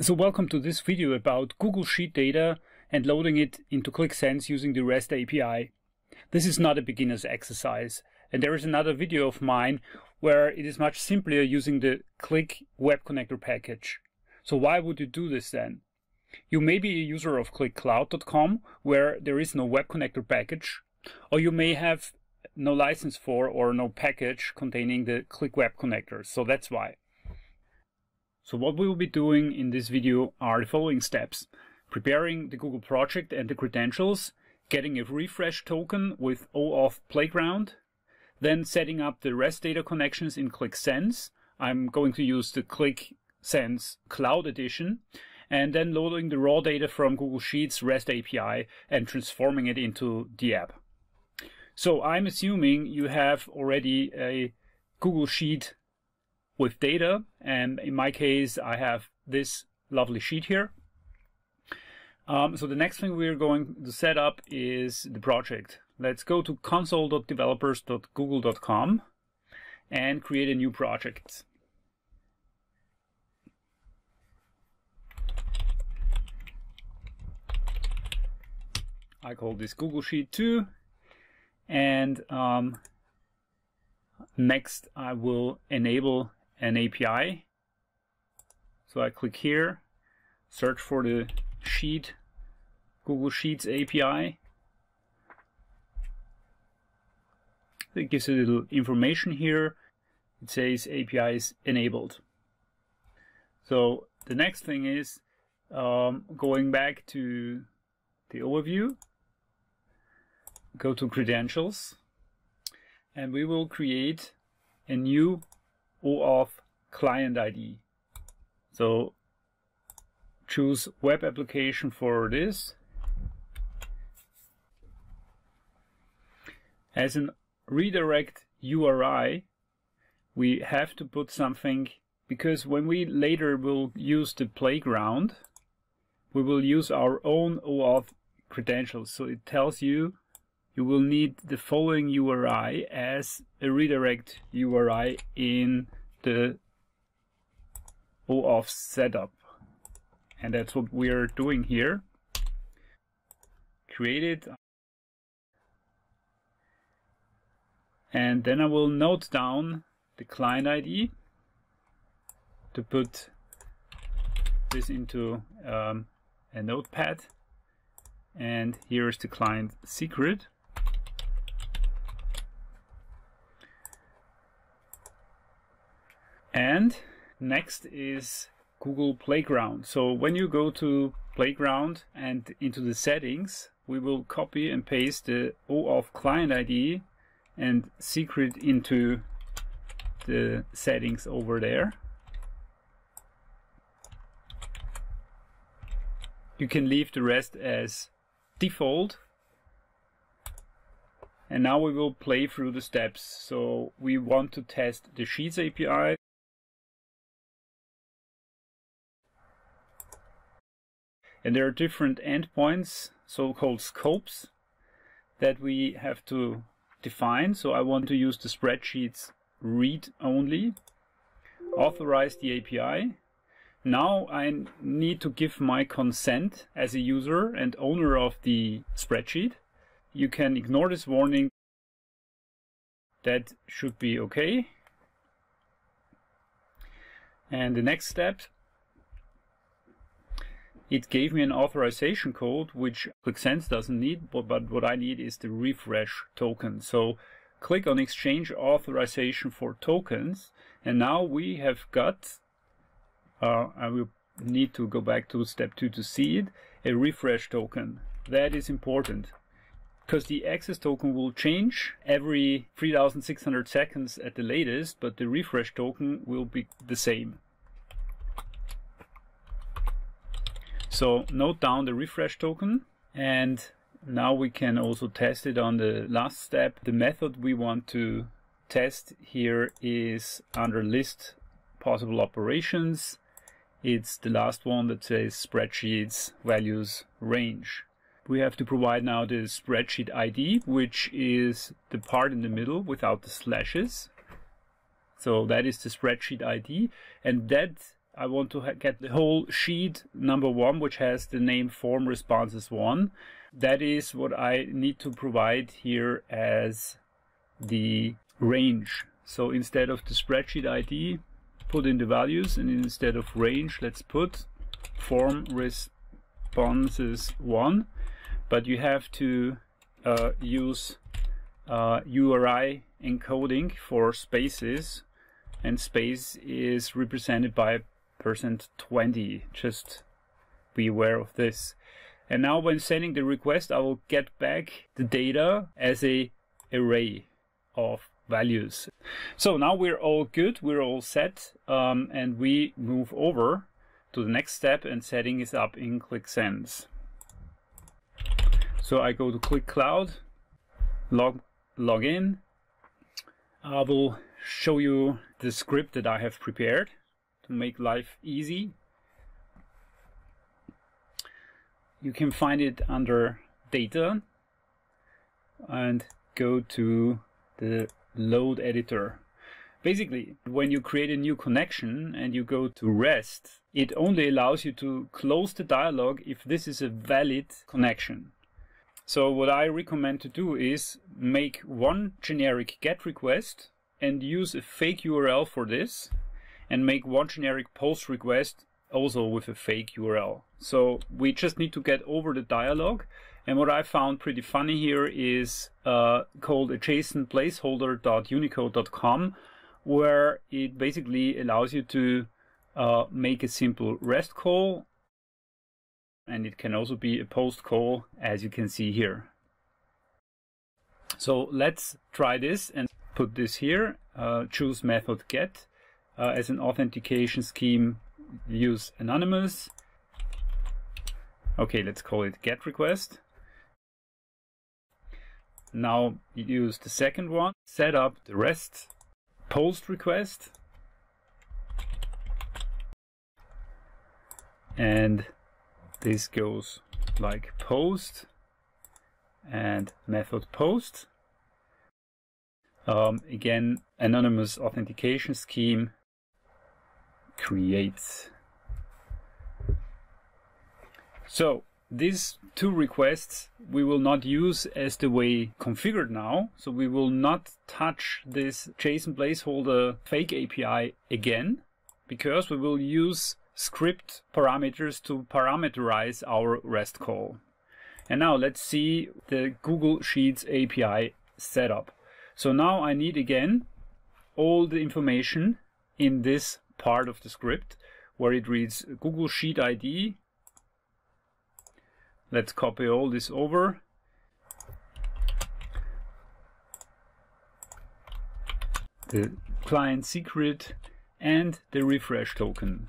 So welcome to this video about Google Sheet data and loading it into Qlik Sense using the REST API. This is not a beginner's exercise, and there is another video of mine where it is much simpler using the Qlik Web Connector package. So why would you do this then? You may be a user of qlikcloud.com, where there is no Web Connector package, or you may have no license for or no package containing the Qlik Web Connector, so that's why. So what we will be doing in this video are the following steps: preparing the Google project and the credentials, getting a refresh token with OAuth Playground, then setting up the REST data connections in Qlik Sense. I'm going to use the Qlik Sense Cloud Edition, and then loading the raw data from Google Sheets REST API and transforming it into the app. So I'm assuming you have already a Google Sheet with data, and in my case I have this lovely sheet here. So the next thing we're going to set up is the project. Let's go to console.developers.google.com and create a new project. I call this Google Sheet 2, and next I will enable an API. So I Qlik here, search for the sheet, Google Sheets API. It gives a little information here. It says API is enabled. So the next thing is going back to the overview, go to credentials, and we will create a new OAuth client ID. So choose web application for this. As a redirect URI, we have to put something, because when we later will use the playground, we will use our own OAuth credentials. So it tells you you will need the following URI as a redirect URI in the OAuth setup. And that's what we're doing here. Create it. And then I will note down the client ID to put this into a notepad. And here's the client secret. And next is Google Playground. So when you go to Playground and into the settings, we will copy and paste the OAuth client ID and secret into the settings over there. You can leave the rest as default. And now we will play through the steps. So we want to test the Sheets API. And there are different endpoints, so-called scopes, that we have to define. So I want to use the spreadsheets read only, authorize the API. Now I need to give my consent as a user and owner of the spreadsheet. You can ignore this warning. That should be okay. And the next step, it gave me an authorization code, which Qlik Sense doesn't need, but what I need is the refresh token. So click on Exchange Authorization for Tokens, and now we have got, I will need to go back to step 2 to see it, a refresh token. That is important, because the access token will change every 3,600 seconds at the latest, but the refresh token will be the same. So note down the refresh token, and now we can also test it on the last step. The method we want to test here is under list possible operations. It's the last one that says spreadsheets values range. We have to provide now the spreadsheet ID, which is the part in the middle without the slashes. So that is the spreadsheet ID, and that I want to get the whole sheet number one, which has the name form responses one. That is what I need to provide here as the range. So instead of the spreadsheet ID, put in the values, and instead of range, let's put form responses one. But you have to use URI encoding for spaces, and space is represented by %20. Just be aware of this. And now when sending the request, I will get back the data as an array of values. So now we're all good, we're all set, and we move over to the next step, and setting is up in Qlik Sense. So I go to Qlik Cloud, log in. I will show you the script that I have prepared to make life easy. You can find it under data and go to the load editor. Basically, when you create a new connection and you go to REST, it only allows you to close the dialog if this is a valid connection. So what I recommend to do is make one generic GET request and use a fake URL for this, and make one generic POST request also with a fake URL. So we just need to get over the dialogue. And what I found pretty funny here is called adjacentplaceholder.unicode.com, where it basically allows you to make a simple REST call. And it can also be a POST call, as you can see here. So let's try this and put this here. Choose method get. As an authentication scheme, use anonymous. Okay, let's call it get request. Now use the second one. Set up the REST POST request. And this goes like post and method post. Again, anonymous authentication scheme, create. So these two requests we will not use as the way configured now. So we will not touch this JSON placeholder fake API again, because we will use script parameters to parameterize our REST call. And now let's see the Google Sheets API setup. So now I need again all the information in this part of the script where it reads Google Sheet ID. Let's copy all this over. The client secret and the refresh token.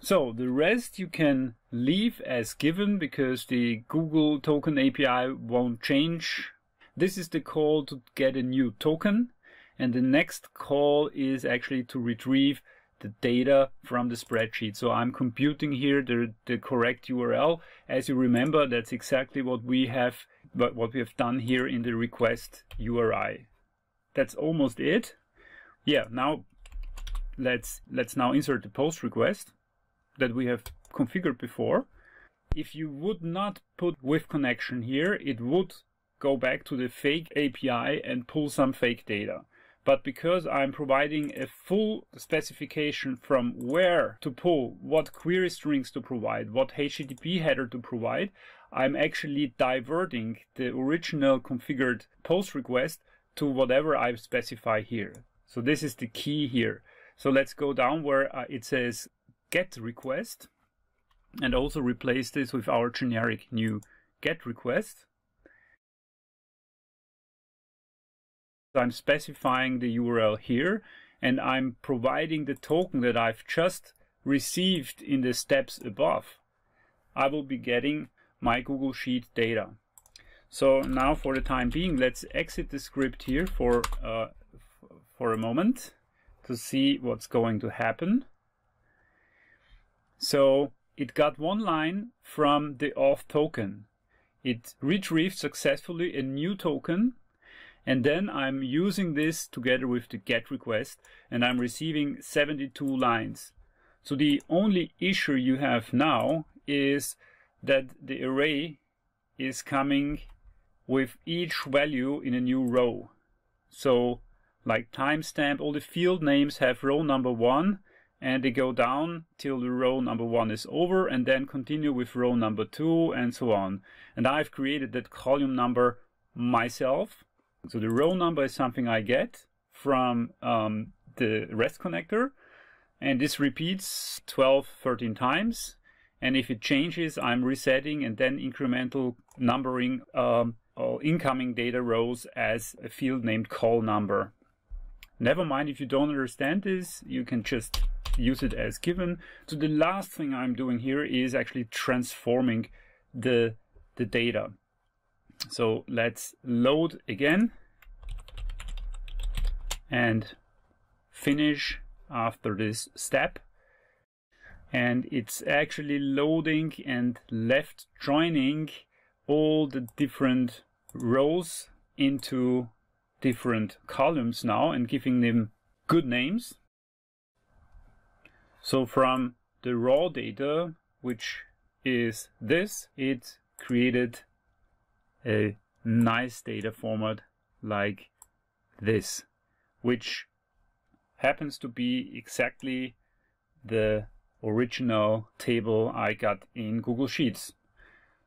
So the rest you can leave as given because the Google token API won't change. This is the call to get a new token, and the next call is actually to retrieve the data from the spreadsheet. So I'm computing here the correct URL. As you remember, that's exactly what we have done here in the request URI. That's almost it. Yeah, now let's now insert the POST request that we have configured before. If you would not put with connection here, it would go back to the fake API and pull some fake data. But because I'm providing a full specification from where to pull, what query strings to provide, what HTTP header to provide, I'm actually diverting the original configured POST request to whatever I specify here. So this is the key here. So let's go down where it says get request, and also replace this with our generic new get request. I'm specifying the URL here, and I'm providing the token that I've just received in the steps above. I will be getting my Google Sheet data. So now for the time being, let's exit the script here for a moment to see what's going to happen. So it got one line from the auth token. It retrieved successfully a new token, And then I'm using this together with the GET request, and I'm receiving 72 lines. So the only issue you have now is that the array is coming with each value in a new row. So like timestamp, all the field names have row number 1, and they go down till the row number 1 is over, and then continue with row number 2 and so on. And I've created that column number myself. So the row number is something I get from the REST connector, and this repeats 12, 13 times. And if it changes, I'm resetting and then incremental numbering all incoming data rows as a field named call number. Never mind if you don't understand this, you can just use it as given. So the last thing I'm doing here is actually transforming the data. So let's load again and finish after this step. And it's actually loading and left joining all the different rows into different columns now and giving them good names. So from the raw data, which is this, it created a nice data format like this, which happens to be exactly the original table I got in Google Sheets.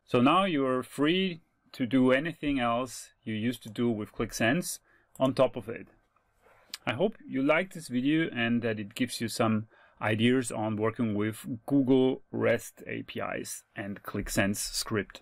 So now you're free to do anything else you used to do with Qlik Sense on top of it. I hope you liked this video and that it gives you some ideas on working with Google REST APIs and Qlik Sense script.